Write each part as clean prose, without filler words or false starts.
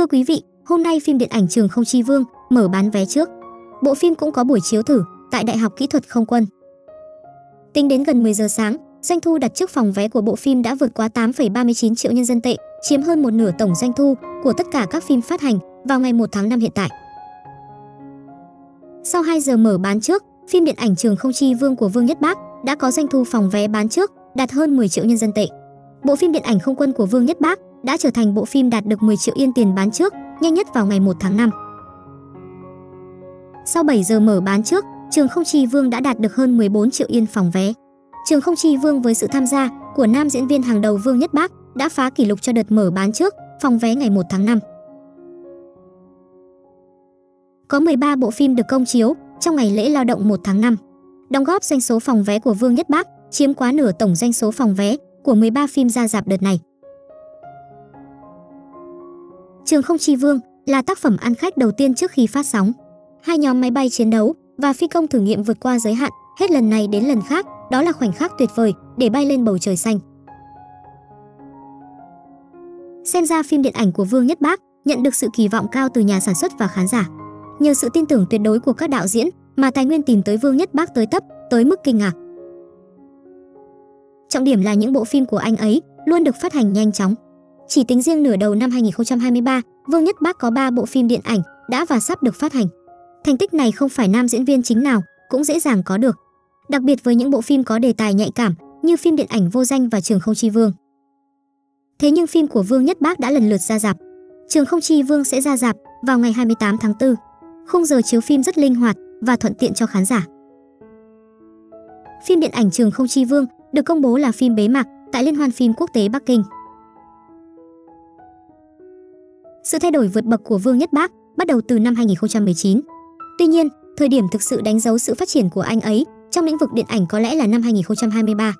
Thưa quý vị, hôm nay phim điện ảnh Trường Không Chi Vương mở bán vé trước. Bộ phim cũng có buổi chiếu thử tại Đại học Kỹ thuật Không quân. Tính đến gần 10 giờ sáng, doanh thu đặt trước phòng vé của bộ phim đã vượt quá 8,39 triệu nhân dân tệ, chiếm hơn một nửa tổng doanh thu của tất cả các phim phát hành vào ngày 1 tháng 5 hiện tại. Sau 2 giờ mở bán trước, phim điện ảnh Trường Không Chi Vương của Vương Nhất Bác đã có doanh thu phòng vé bán trước đạt hơn 10 triệu nhân dân tệ. Bộ phim điện ảnh không quân của Vương Nhất Bác đã trở thành bộ phim đạt được 10 triệu yên tiền bán trước nhanh nhất vào ngày 1 tháng 5. Sau 7 giờ mở bán trước, Trường Không Chi Vương đã đạt được hơn 14 triệu yên phòng vé. Trường Không Chi Vương với sự tham gia của nam diễn viên hàng đầu Vương Nhất Bác đã phá kỷ lục cho đợt mở bán trước phòng vé ngày 1 tháng 5. Có 13 bộ phim được công chiếu trong ngày lễ lao động 1 tháng 5. Đóng góp doanh số phòng vé của Vương Nhất Bác chiếm quá nửa tổng doanh số phòng vé của 13 phim ra rạp đợt này. Trường Không Chi Vương là tác phẩm ăn khách đầu tiên trước khi phát sóng. Hai nhóm máy bay chiến đấu và phi công thử nghiệm vượt qua giới hạn, hết lần này đến lần khác, đó là khoảnh khắc tuyệt vời để bay lên bầu trời xanh. Xem ra phim điện ảnh của Vương Nhất Bác nhận được sự kỳ vọng cao từ nhà sản xuất và khán giả. Nhờ sự tin tưởng tuyệt đối của các đạo diễn mà tài nguyên tìm tới Vương Nhất Bác tới tấp, tới mức kinh ngạc. Trọng điểm là những bộ phim của anh ấy luôn được phát hành nhanh chóng. Chỉ tính riêng nửa đầu năm 2023, Vương Nhất Bác có 3 bộ phim điện ảnh đã và sắp được phát hành. Thành tích này không phải nam diễn viên chính nào cũng dễ dàng có được, đặc biệt với những bộ phim có đề tài nhạy cảm như phim điện ảnh Vô Danh và Trường Không Chi Vương. Thế nhưng phim của Vương Nhất Bác đã lần lượt ra rạp. Trường Không Chi Vương sẽ ra rạp vào ngày 28 tháng 4. Khung giờ chiếu phim rất linh hoạt và thuận tiện cho khán giả. Phim điện ảnh Trường Không Chi Vương được công bố là phim bế mạc tại Liên hoan phim quốc tế Bắc Kinh. Sự thay đổi vượt bậc của Vương Nhất Bác bắt đầu từ năm 2019. Tuy nhiên, thời điểm thực sự đánh dấu sự phát triển của anh ấy trong lĩnh vực điện ảnh có lẽ là năm 2023.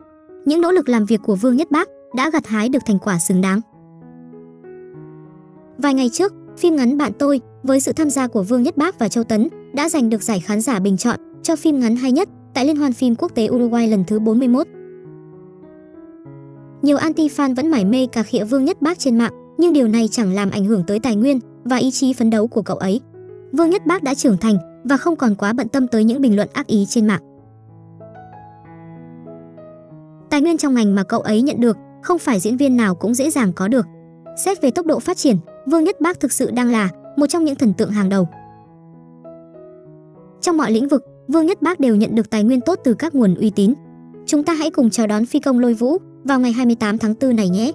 Những nỗ lực làm việc của Vương Nhất Bác đã gặt hái được thành quả xứng đáng. Vài ngày trước, phim ngắn Bạn Tôi với sự tham gia của Vương Nhất Bác và Châu Tấn đã giành được giải khán giả bình chọn cho phim ngắn hay nhất tại Liên hoan phim quốc tế Uruguay lần thứ 41. Nhiều anti-fan vẫn mải mê cà khịa Vương Nhất Bác trên mạng, nhưng điều này chẳng làm ảnh hưởng tới tài nguyên và ý chí phấn đấu của cậu ấy. Vương Nhất Bác đã trưởng thành và không còn quá bận tâm tới những bình luận ác ý trên mạng. Tài nguyên trong ngành mà cậu ấy nhận được không phải diễn viên nào cũng dễ dàng có được. Xét về tốc độ phát triển, Vương Nhất Bác thực sự đang là một trong những thần tượng hàng đầu. Trong mọi lĩnh vực, Vương Nhất Bác đều nhận được tài nguyên tốt từ các nguồn uy tín. Chúng ta hãy cùng chào đón phi công Lôi Vũ vào ngày 28 tháng 4 này nhé!